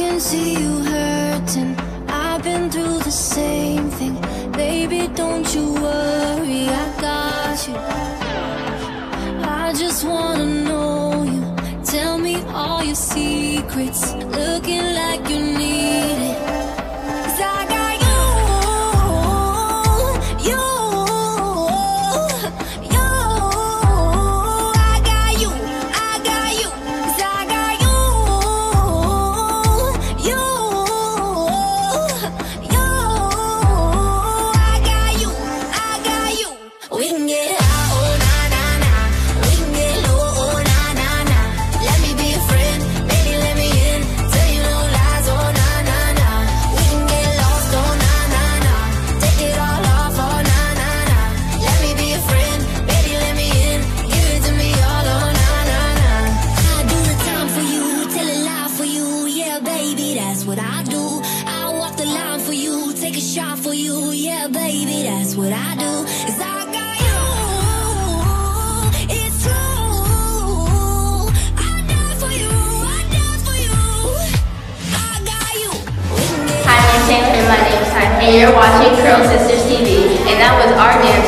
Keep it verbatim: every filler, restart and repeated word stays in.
can see you hurting. I've been through the same thing. Baby, don't you worry, I got you. I just wanna know you. Tell me all your secrets, looking like you need it. 'Cause I got you, you, you. I got you, I got you. 'Cause I got you, you, you. I got you, I got you. We can get high, oh na na na. We can get low, oh na na na. Let me be a friend, baby, let me in. Tell you no lies, oh na na na. We can get lost, oh na na na. Take it all off, oh na na na. Let me be a friend, baby, let me in. Give it to me all, oh na na na. I do the time for you, tell a lie for you, yeah, baby, that's what I do. I walk the line for you, take a shot for you, yeah, baby, that's what I do. 'Cause I got you. It's true. I die for you. I die for you. I got you. Hi, I'm Sam, and my name is Hi, and you're watching Curl Sisters T V, and that was our dance.